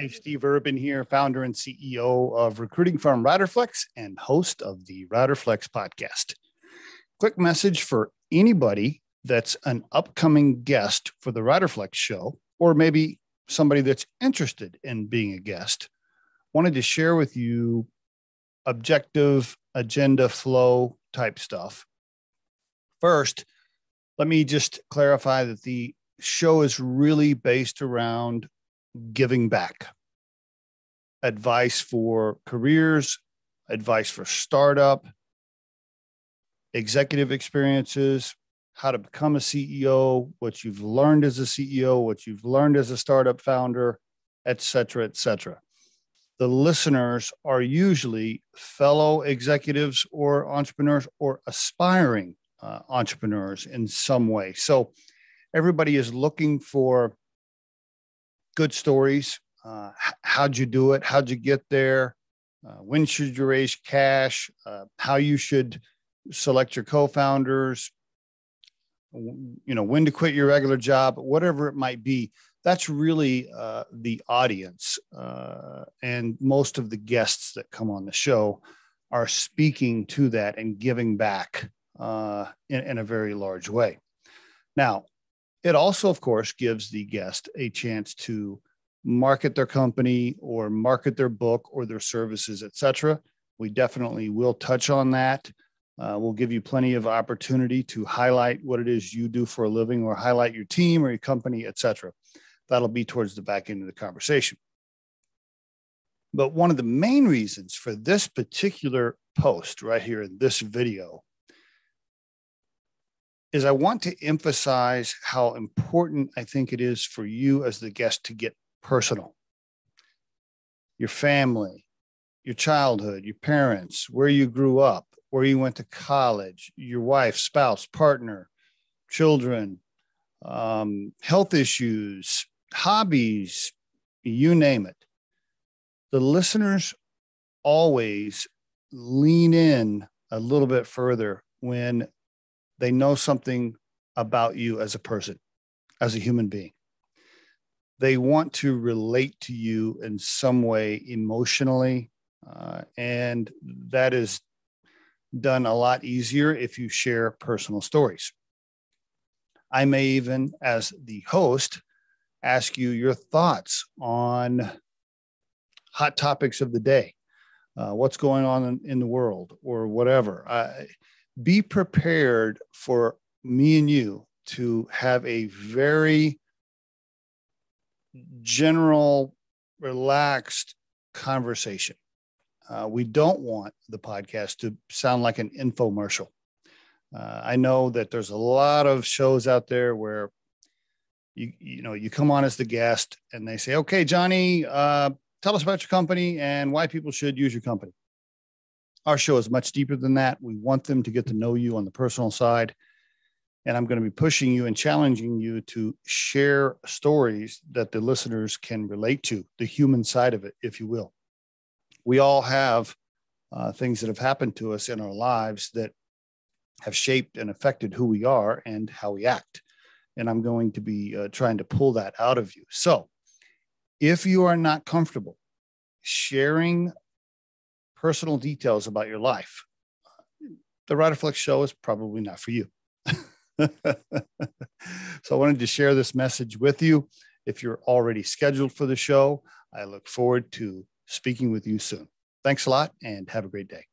Hey, Steve Urban here, founder and CEO of recruiting firm Riderflex and host of the Riderflex podcast. Quick message for anybody that's an upcoming guest for the Riderflex show, or maybe somebody that's interested in being a guest. Wanted to share with you objective, agenda, flow type stuff. First, let me just clarify that the show is really based around giving back, advice for careers, advice for startup, executive experiences, how to become a CEO, what you've learned as a CEO, what you've learned as a startup founder, et cetera, et cetera. The listeners are usually fellow executives or entrepreneurs or aspiring entrepreneurs in some way. So everybody is looking for good stories. How'd you do it? How'd you get there? When should you raise cash? How you should select your co-founders? You know, when to quit your regular job, whatever it might be. That's really the audience. And most of the guests that come on the show are speaking to that and giving back in a very large way. Now, it also, of course, gives the guest a chance to market their company or market their book or their services, et cetera. We definitely will touch on that. We'll give you plenty of opportunity to highlight what it is you do for a living or highlight your team or your company, et cetera. That'll be towards the back end of the conversation. But one of the main reasons for this particular post right here in this video is I want to emphasize how important I think it is for you as the guest to get personal. Your family, your childhood, your parents, where you grew up, where you went to college, your wife, spouse, partner, children, health issues, hobbies, you name it. The listeners always lean in a little bit further when they know something about you as a person, as a human being. They want to relate to you in some way emotionally, and that is done a lot easier if you share personal stories. I may even, as the host, ask you your thoughts on hot topics of the day, what's going on in the world or whatever. Be prepared for me and you to have a very general, relaxed conversation. We don't want the podcast to sound like an infomercial. I know that there's a lot of shows out there where you come on as the guest and they say, "Okay, Johnny, tell us about your company and why people should use your company." Our show is much deeper than that. We want them to get to know you on the personal side. And I'm going to be pushing you and challenging you to share stories that the listeners can relate to, the human side of it, if you will. We all have things that have happened to us in our lives that have shaped and affected who we are and how we act. And I'm going to be trying to pull that out of you. So if you are not comfortable sharing personal details about your life, the Riderflex show is probably not for you. So I wanted to share this message with you. If you're already scheduled for the show, I look forward to speaking with you soon. Thanks a lot and have a great day.